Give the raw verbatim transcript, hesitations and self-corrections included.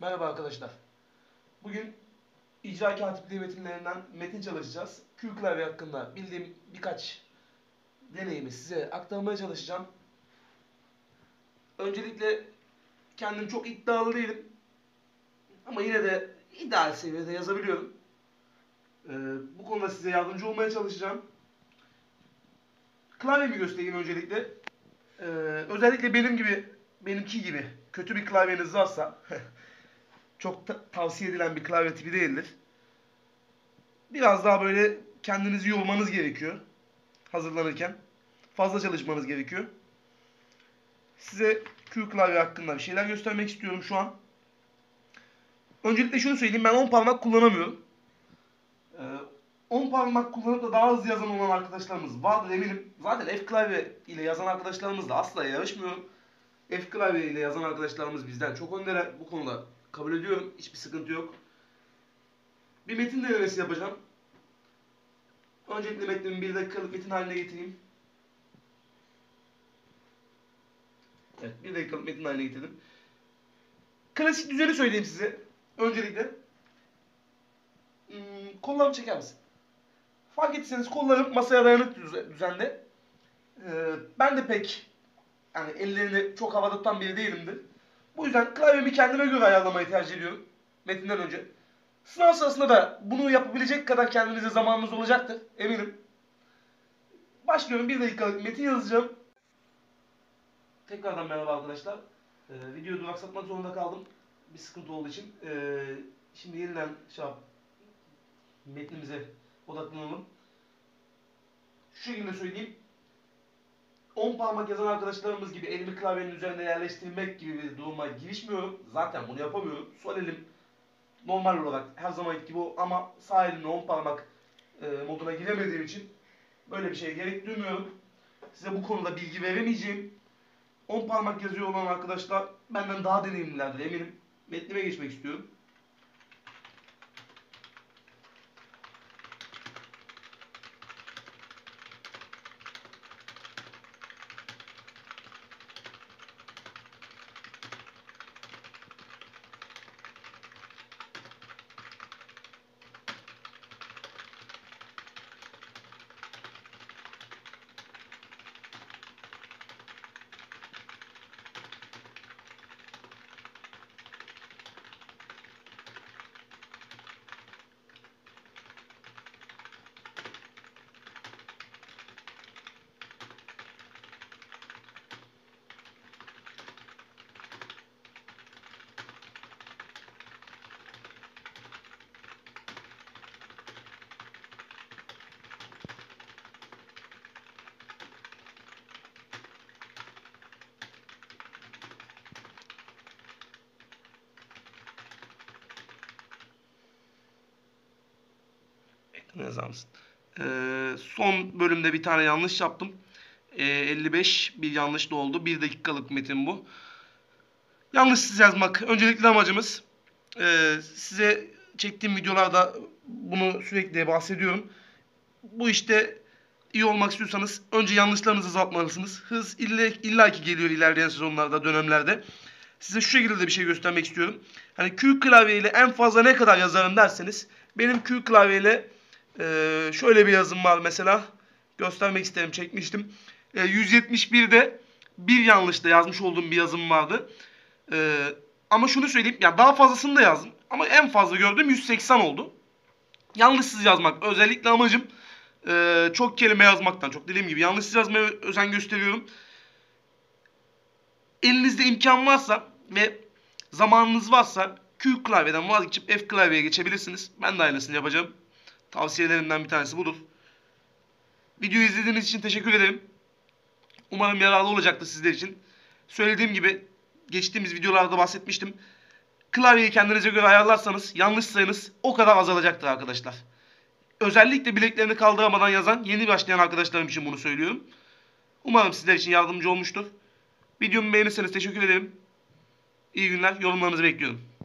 Merhaba arkadaşlar. Bugün icra katibi metinlerinden metin çalışacağız. Q klavye hakkında bildiğim birkaç deneyimi size aktarmaya çalışacağım. Öncelikle kendim çok iddialı değilim. Ama yine de ideal seviyede yazabiliyorum. Ee, bu konuda size yardımcı olmaya çalışacağım. Klavyemi göstereyim öncelikle. Ee, özellikle benim gibi, benimki gibi kötü bir klavyeniz varsa... Çok tavsiye edilen bir klavye tipi değildir. Biraz daha böyle kendinizi yormanız gerekiyor. Hazırlanırken. Fazla çalışmanız gerekiyor. Size Q klavye hakkında bir şeyler göstermek istiyorum şu an. Öncelikle şunu söyleyeyim. Ben on parmak kullanamıyorum. on parmak kullanıp da daha hızlı yazan olan arkadaşlarımız vardır eminim. Zaten F klavye ile yazan arkadaşlarımızla asla yarışmıyorum. F klavye ile yazan arkadaşlarımız bizden çok öndeler bu konuda. Kabul ediyorum. Hiçbir sıkıntı yok. Bir metin denemesi yapacağım. Öncelikle metnimi bir dakikalık metin haline getireyim. Evet, bir dakikalık metin haline getirdim. Klasik düzeni söyleyeyim size. Öncelikle. Hmm, kollarımı çeker misin? Fark etseniz kollarım masaya dayanık düzende. Ee, ben de pek yani ellerini çok havada tutan biri değilimdir. Bu yüzden klavyemi kendime göre ayarlamayı tercih ediyorum. Metinden önce. Sınav sırasında da bunu yapabilecek kadar kendinize zamanınız olacaktır. Eminim. Başlıyorum. Bir dakikalık metin yazacağım. Tekrardan merhaba arkadaşlar. Ee, videoyu duraksatmak zorunda kaldım. Bir sıkıntı olduğu için. Ee, şimdi yeniden şey yap, metnimize odaklanalım. Şu şekilde söyleyeyim. on parmak yazan arkadaşlarımız gibi elimi klavyenin üzerine yerleştirmek gibi bir duruma girişmiyorum. Zaten bunu yapamıyorum. Sol elim normal olarak her zamanki gibi o ama sağ elimle on parmak e, moduna giremediğim için böyle bir şeye gerek duymuyorum. Size bu konuda bilgi veremeyeceğim. on parmak yazıyor olan arkadaşlar benden daha deneyimlilerdir eminim. Metnime geçmek istiyorum. Ne zamsın? Ee, son bölümde bir tane yanlış yaptım. Ee, elli beş bir yanlış da oldu. bir dakikalık metin bu. Yanlışsız yazmak. Öncelikli amacımız. Ee, size çektiğim videolarda bunu sürekli bahsediyorum. Bu işte iyi olmak istiyorsanız önce yanlışlarınızı azaltmalısınız. Hız illaki geliyor ilerleyen sezonlarda, dönemlerde. Size şu şekilde de bir şey göstermek istiyorum. Hani Q klavye ile en fazla ne kadar yazarım derseniz benim Q klavye ile Ee, şöyle bir yazım var mesela. Göstermek isterim. Çekmiştim. Ee, yüz yetmiş bir'de bir yanlışta yazmış olduğum bir yazım vardı. Ee, ama şunu söyleyeyim. Yani daha fazlasını da yazdım. Ama en fazla gördüğüm yüz seksen oldu. Yanlışsız yazmak. Özellikle amacım e, çok kelime yazmaktan. Çok dediğim gibi yanlışsız yazmaya özen gösteriyorum. Elinizde imkan varsa ve zamanınız varsa Q klavyeden vazgeçip F klavyeye geçebilirsiniz. Ben de aynısını yapacağım. Tavsiyelerimden bir tanesi budur. Videoyu izlediğiniz için teşekkür ederim. Umarım yararlı olacaktır sizler için. Söylediğim gibi geçtiğimiz videolarda bahsetmiştim. Klavyeyi kendinize göre ayarlarsanız yanlış sayınız o kadar azalacaktır arkadaşlar. Özellikle bileklerini kaldıramadan yazan yeni başlayan arkadaşlarım için bunu söylüyorum. Umarım sizler için yardımcı olmuştur. Videomu beğenirseniz teşekkür ederim. İyi günler. Yorumlarınızı bekliyorum.